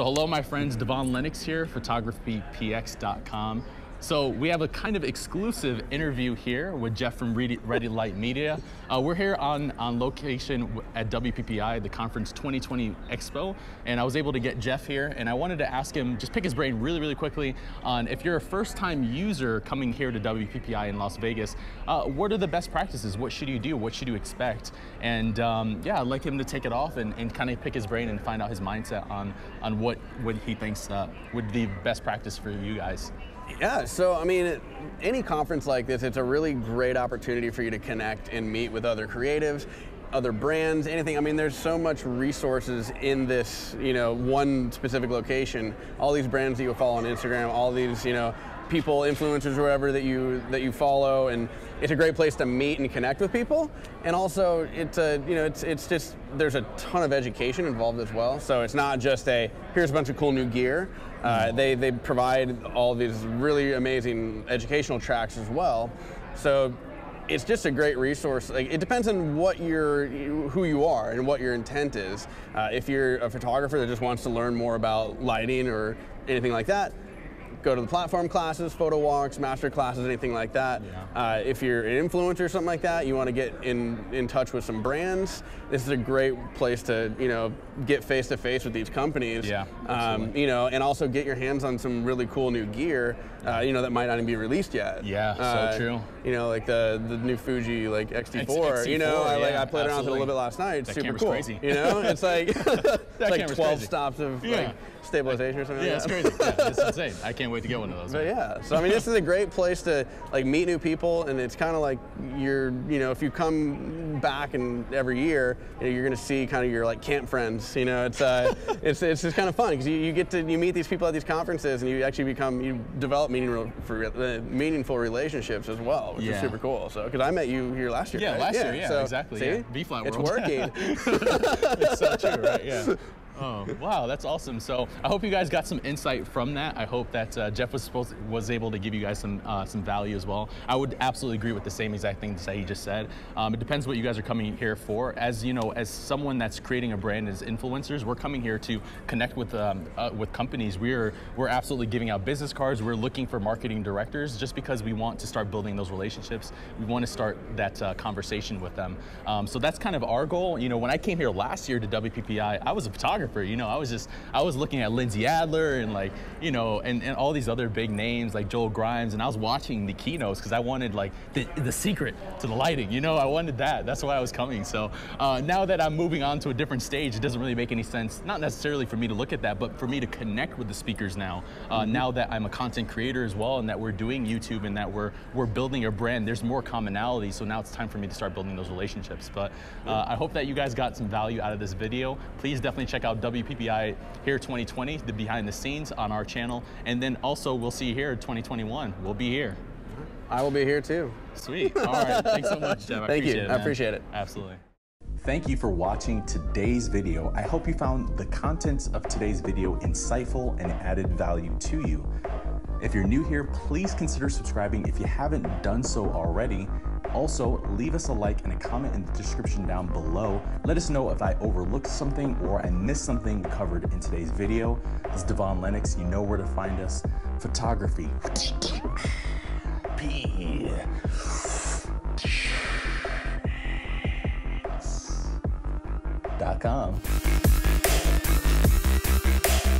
So hello, my friends, Devaun Lennox here, photographypx.com. So we have a kind of exclusive interview here with Jeff from Ready Light Media. We're here on location at WPPI, the Conference 2020 Expo, and I was able to get Jeff here, and I wanted to ask him, just pick his brain really quickly on if you're a first-time user coming here to WPPI in Las Vegas, what are the best practices? What should you do? What should you expect? And yeah, I'd like him to take it off and kind of pick his brain and find out his mindset on what he thinks would be best practice for you guys. Yeah, so I mean, any conference like this, it's a really great opportunity for you to connect and meet with other creatives, other brands, anything. I mean, there's so much resources in this, you know, one specific location. All these brands that you follow on Instagram, all these, you know, people, influencers, or whatever that you follow, and it's a great place to meet and connect with people. And also, it's a, you know, it's just, there's a ton of education involved as well. So it's not just a here's a bunch of cool new gear. They provide all these really amazing educational tracks as well. So it's just a great resource. Like, it depends on what who you are and what your intent is. If you're a photographer that just wants to learn more about lighting or anything like that, go to the platform classes, photo walks, master classes, anything like that. Yeah. If you're an influencer or something like that, you want to get in touch with some brands, this is a great place to, you know, get face to face with these companies. Yeah, you know, and also get your hands on some really cool new gear, you know, that might not even be released yet. Yeah, so true. You know, like the new Fuji, like XT4. You know, yeah, I played around with it a little bit last night. It's that super cool. Crazy. You know, it's like it's like 12 crazy. Stops of like stabilization or something. Yeah, like it's crazy. Yeah, it's insane. I can't wait to get one of those. But yeah, so I mean, this is a great place to like meet new people, and it's kind of like you're, you know, if you come back and every year, you know, you're gonna see kind of your like camp friends. You know, it's just kind of fun because you get to meet these people at these conferences, and you actually develop meaningful relationships as well, which is super cool. So because I met you here last year. Yeah, right? last year. So, exactly. See, B-Fly World. It's working. It's so true, right? Yeah. Oh, wow, that's awesome. So I hope you guys got some insight from that. I hope that Jeff was able to give you guys some value as well. I would absolutely agree with the same exact things that he just said. It depends what you guys are coming here for. As you know, as someone that's creating a brand as influencers, we're coming here to connect with companies. We're absolutely giving out business cards. We're looking for marketing directors just because we want to start building those relationships. We want to start that conversation with them. So that's kind of our goal. You know, when I came here last year to WPPI, I was a photographer. You know, I was looking at Lindsay Adler and like, you know, and all these other big names like Joel Grimes, and I was watching the keynotes because I wanted like the secret to the lighting, you know, I wanted that. That's why I was coming. So now that I'm moving on to a different stage, it doesn't really make any sense, not necessarily for me to look at that, but for me to connect with the speakers now. Now that I'm a content creator as well, and that we're doing YouTube and that we're building a brand, there's more commonality. So now it's time for me to start building those relationships. But I hope that you guys got some value out of this video. Please definitely check out WPPI here 2020, the behind the scenes on our channel, and then also we'll see you here 2021. We'll be here. I will be here too. Sweet. All right. Thanks so much, Jeff. Thank you. I appreciate it. Absolutely. Thank you for watching today's video. I hope you found the contents of today's video insightful and added value to you. If you're new here, please consider subscribing if you haven't done so already. Also, leave us a like and a comment in the description down below. Let us know if I overlooked something or I missed something covered in today's video. This is Devaun Lennox. You know where to find us. Photography. .com